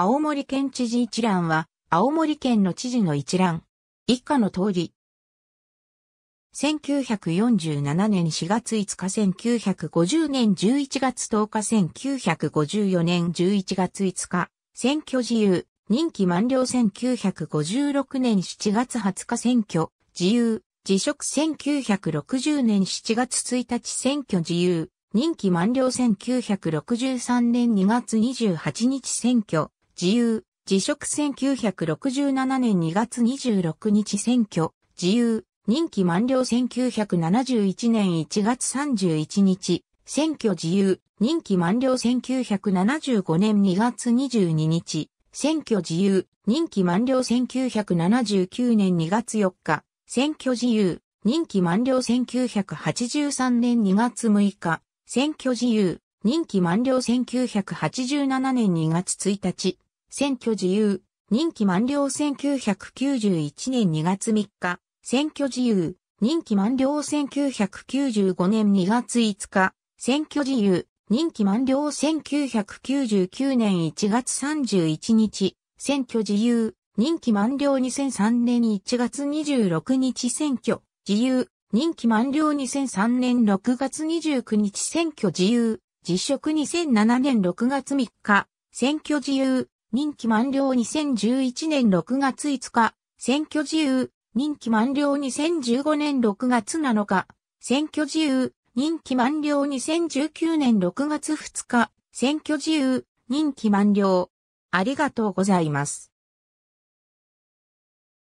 青森県知事一覧は、青森県の知事の一覧。以下の通り。1947年4月5日、1950年11月10日、1954年11月5日、選挙自由、任期満了1956年7月20日選挙、自由、辞職1960年7月1日選挙自由、任期満了1963年2月28日選挙、自由、辞職1967年2月26日選挙、自由、任期満了1971年1月31日、選挙自由、任期満了1975年2月22日、選挙自由、任期満了1979年2月4日、選挙自由、任期満了1983年2月6日、選挙自由、任期満了1987年2月1日、選挙自由、任期満了1991年2月3日、選挙自由、任期満了1995年2月5日、選挙自由、任期満了1999年1月31日、選挙自由、任期満了2003年1月26日選挙、自由、任期満了2003年6月29日選挙自由、辞職2007年6月3日、選挙自由、任期満了2011年6月5日、選挙自由、任期満了2015年6月7日、選挙自由、任期満了2019年6月2日、選挙自由、任期満了。ありがとうございます。